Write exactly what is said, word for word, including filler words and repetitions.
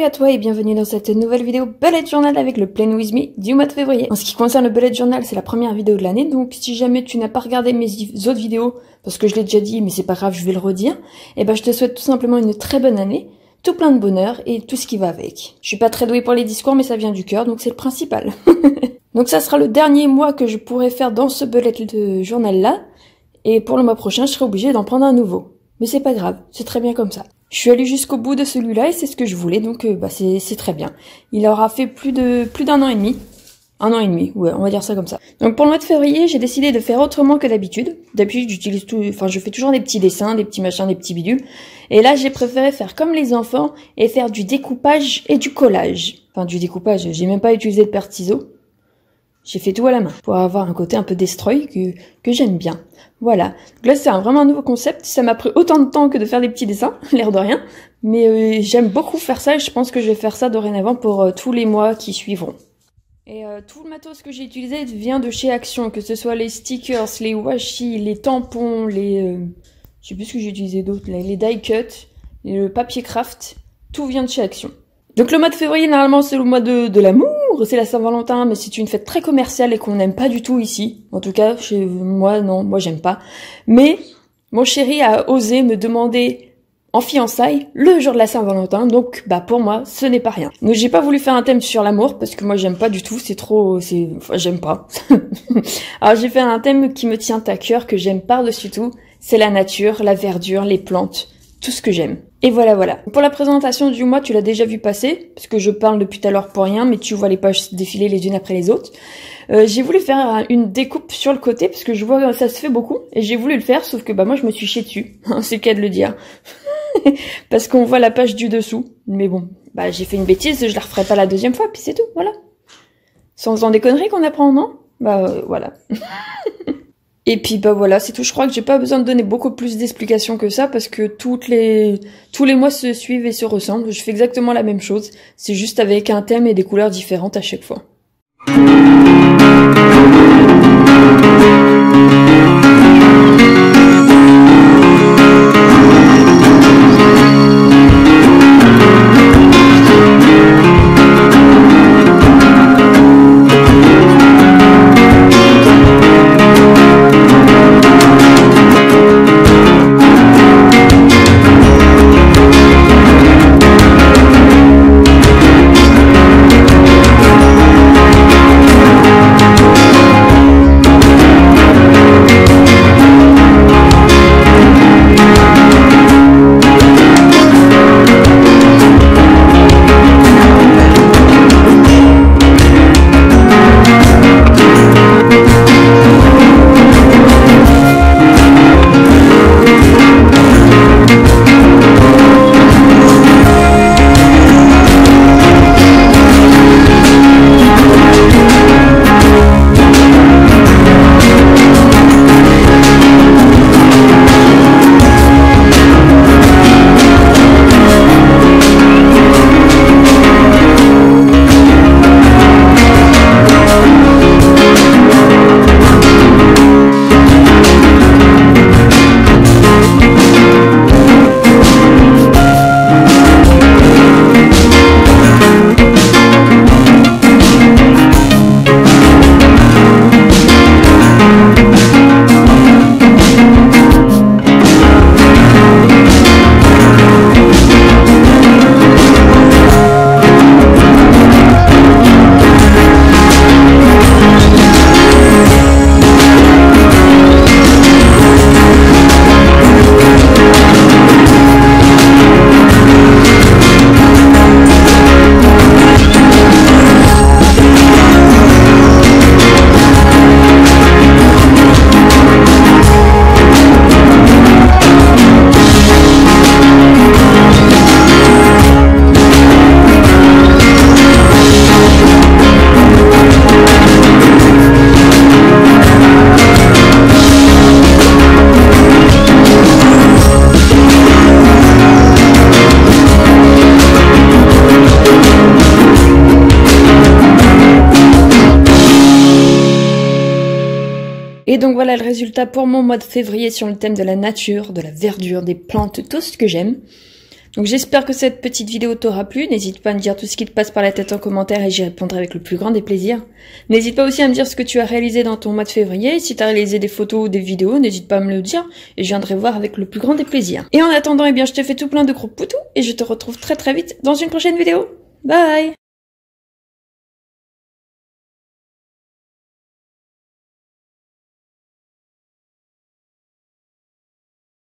Salut à toi et bienvenue dans cette nouvelle vidéo Bullet Journal avec le Plan With Me du mois de février. En ce qui concerne le Bullet Journal, c'est la première vidéo de l'année, donc si jamais tu n'as pas regardé mes autres vidéos, parce que je l'ai déjà dit mais c'est pas grave, je vais le redire, et ben je te souhaite tout simplement une très bonne année, tout plein de bonheur et tout ce qui va avec. Je suis pas très douée pour les discours mais ça vient du cœur, donc c'est le principal. Donc ça sera le dernier mois que je pourrai faire dans ce Bullet Journal là, et pour le mois prochain je serai obligée d'en prendre un nouveau. Mais c'est pas grave, c'est très bien comme ça. Je suis allée jusqu'au bout de celui-là et c'est ce que je voulais, donc euh, bah c'est très bien. Il aura fait plus de plus d'un an et demi. Un an et demi, ouais, on va dire ça comme ça. Donc pour le mois de février, j'ai décidé de faire autrement que d'habitude. D'habitude, j'utilise tout, enfin je fais toujours des petits dessins, des petits machins, des petits bidules. Et là, j'ai préféré faire comme les enfants et faire du découpage et du collage. Enfin du découpage, j'ai même pas utilisé de paire de ciseaux. J'ai fait tout à la main pour avoir un côté un peu destroy que, que j'aime bien. Voilà. Donc là, c'est vraiment un nouveau concept. Ça m'a pris autant de temps que de faire des petits dessins, l'air de rien. Mais euh, j'aime beaucoup faire ça et je pense que je vais faire ça dorénavant pour euh, tous les mois qui suivront. Et euh, tout le matos que j'ai utilisé vient de chez Action, que ce soit les stickers, les washi, les tampons, les... Euh, je sais plus ce que j'ai utilisé d'autre, les die cuts, le papier craft. Tout vient de chez Action. Donc le mois de février, normalement, c'est le mois de, de l'amour. C'est la Saint-Valentin, mais c'est une fête très commerciale et qu'on n'aime pas du tout ici. En tout cas, chez moi, non, moi j'aime pas. Mais mon chéri a osé me demander en fiançailles le jour de la Saint-Valentin, donc bah pour moi, ce n'est pas rien. Donc j'ai pas voulu faire un thème sur l'amour parce que moi j'aime pas du tout, c'est trop, c'est, enfin j'aime pas. Alors j'ai fait un thème qui me tient à cœur, que j'aime par-dessus tout, c'est la nature, la verdure, les plantes, tout ce que j'aime. Et voilà, voilà. Pour la présentation du mois, tu l'as déjà vu passer, parce que je parle depuis tout à l'heure pour rien, mais tu vois les pages défiler les unes après les autres. Euh, j'ai voulu faire une découpe sur le côté, parce que je vois que ça se fait beaucoup, et j'ai voulu le faire, sauf que bah moi je me suis chiée dessus, c'est le cas de le dire. Parce qu'on voit la page du dessous, mais bon, bah j'ai fait une bêtise, je la referai pas la deuxième fois, puis c'est tout, voilà. C'est en faisant des conneries qu'on apprend, non? Bah euh, voilà. Et puis bah voilà, c'est tout. Je crois que j'ai pas besoin de donner beaucoup plus d'explications que ça parce que toutes les tous les mois se suivent et se ressemblent. Je fais exactement la même chose, c'est juste avec un thème et des couleurs différentes à chaque fois. Et donc voilà le résultat pour mon mois de février sur le thème de la nature, de la verdure, des plantes, tout ce que j'aime. Donc j'espère que cette petite vidéo t'aura plu. N'hésite pas à me dire tout ce qui te passe par la tête en commentaire et j'y répondrai avec le plus grand des plaisirs. N'hésite pas aussi à me dire ce que tu as réalisé dans ton mois de février. Et si tu as réalisé des photos ou des vidéos, n'hésite pas à me le dire et je viendrai voir avec le plus grand des plaisirs. Et en attendant, eh bien, je te fais tout plein de gros poutous et je te retrouve très très vite dans une prochaine vidéo. Bye!